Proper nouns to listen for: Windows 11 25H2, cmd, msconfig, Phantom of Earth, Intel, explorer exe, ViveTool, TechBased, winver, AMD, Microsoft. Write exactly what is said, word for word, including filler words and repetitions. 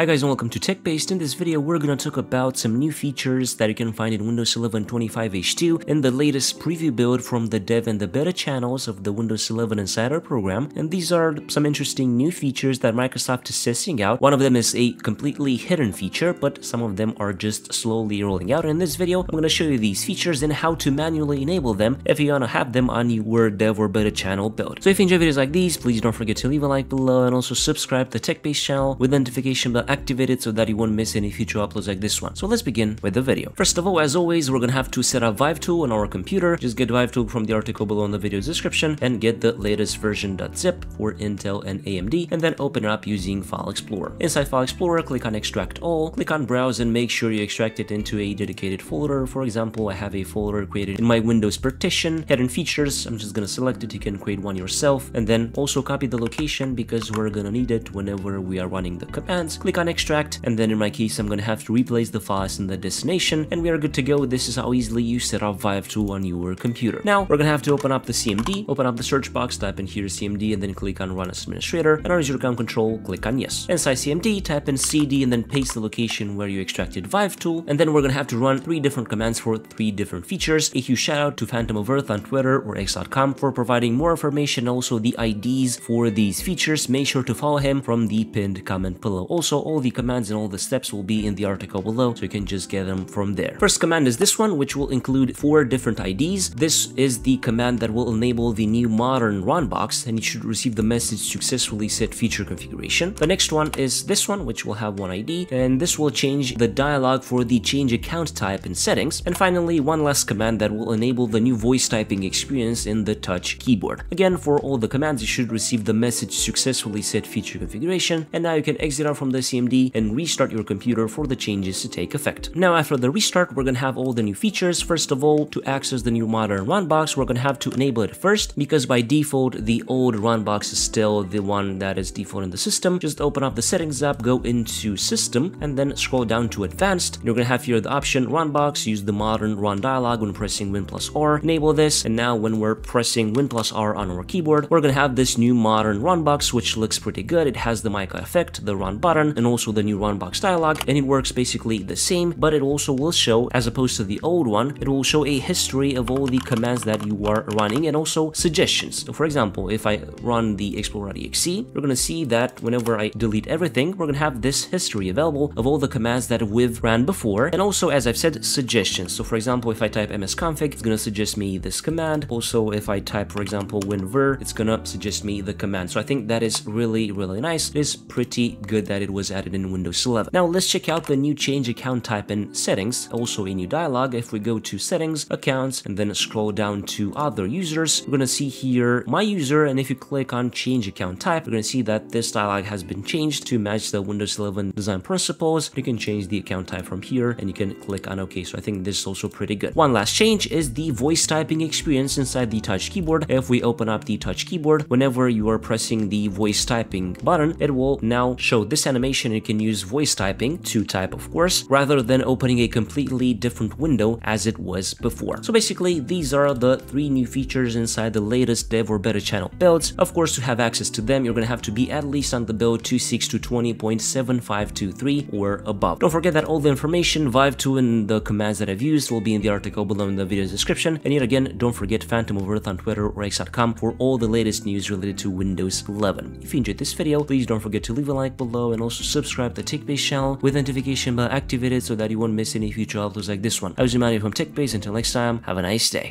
Hi guys and welcome to TechBased. In this video we're gonna talk about some new features that you can find in Windows eleven twenty-five H two in the latest preview build from the dev and the beta channels of the Windows eleven Insider program, and these are some interesting new features that Microsoft is testing out. One of them is a completely hidden feature, but some of them are just slowly rolling out. In this video I'm gonna show you these features and how to manually enable them if you wanna have them on your dev or beta channel build. So if you enjoy videos like these, please don't forget to leave a like below and also subscribe to the TechBased channel with the notification bell activated so that you won't miss any future uploads like this one. So let's begin with the video. First of all, as always, we're gonna have to set up ViveTool on our computer. Just get ViveTool from the article below in the video description and get the latest version .zip for Intel and A M D, and then open it up using File Explorer. Inside File Explorer, click on Extract All, click on Browse, and make sure you extract it into a dedicated folder. For example, I have a folder created in my Windows partition, Hidden Features. I'm just gonna select it. You can create one yourself, and then also copy the location because we're gonna need it whenever we are running the commands. Click on extract, and then in my case I'm gonna have to replace the files in the destination, and we are good to go. This is how easily you set up ViveTool on your computer. Now we're gonna have to open up the C M D, open up the search box, type in here cmd, and then click on run as administrator, and on your account control click on yes. Inside C M D type in cd and then paste the location where you extracted ViveTool, and then we're gonna have to run three different commands for three different features. A huge shout out to Phantom of Earth on Twitter or x dot com for providing more information and also the I Ds for these features. Make sure to follow him from the pinned comment below. Also, all the commands and all the steps will be in the article below, so you can just get them from there. First command is this one, which will include four different I Ds. This is the command that will enable the new modern run box, and you should receive the message successfully set feature configuration. The next one is this one, which will have one I D, and this will change the dialog for the change account type in settings. And finally, one last command that will enable the new voice typing experience in the touch keyboard. Again, for all the commands, you should receive the message successfully set feature configuration, and now you can exit out from the C M D and restart your computer for the changes to take effect. Now after the restart, we're gonna have all the new features. First of all, to access the new modern runbox, we're gonna have to enable it first, because by default the old runbox is still the one that is default in the system. Just open up the settings app, go into system, and then scroll down to advanced. You're gonna have here the option runbox, use the modern run dialog when pressing Win plus R, enable this, and now when we're pressing Win plus R on our keyboard, we're gonna have this new modern runbox, which looks pretty good. It has the mica effect, the run button, and also the new runbox dialog, and it works basically the same, but it also will show, as opposed to the old one, it will show a history of all the commands that you are running and also suggestions. So for example, if I run the explorer exe, we're gonna see that whenever I delete everything, we're gonna have this history available of all the commands that we've ran before, and also, as I've said, suggestions. So for example, if I type msconfig, it's gonna suggest me this command. Also, if I type, for example, winver, it's gonna suggest me the command. So I think that is really, really nice. It is pretty good that it was added in Windows eleven. Now let's check out the new change account type in settings, also a new dialog. If we go to settings, accounts, and then scroll down to other users, we're gonna see here my user, and if you click on change account type, you're gonna see that this dialog has been changed to match the Windows eleven design principles. You can change the account type from here, and you can click on OK. So I think this is also pretty good. One last change is the voice typing experience inside the touch keyboard. If we open up the touch keyboard, whenever you are pressing the voice typing button, it will now show this animation. You can use voice typing to type, of course, rather than opening a completely different window as it was before. So basically, these are the three new features inside the latest dev or beta channel builds. Of course, to have access to them, you're gonna have to be at least on the build two six two twenty point seven five two three or above. Don't forget that all the information, ViveTool, and the commands that I've used will be in the article below in the video description. And yet again, don't forget Phantom of Earth on Twitter or x dot com for all the latest news related to Windows eleven. If you enjoyed this video, please don't forget to leave a like below and also subscribe to the TechBased channel with the notification bell activated so that you won't miss any future uploads like this one. I was Emmanuel from TechBased. Until next time, have a nice day.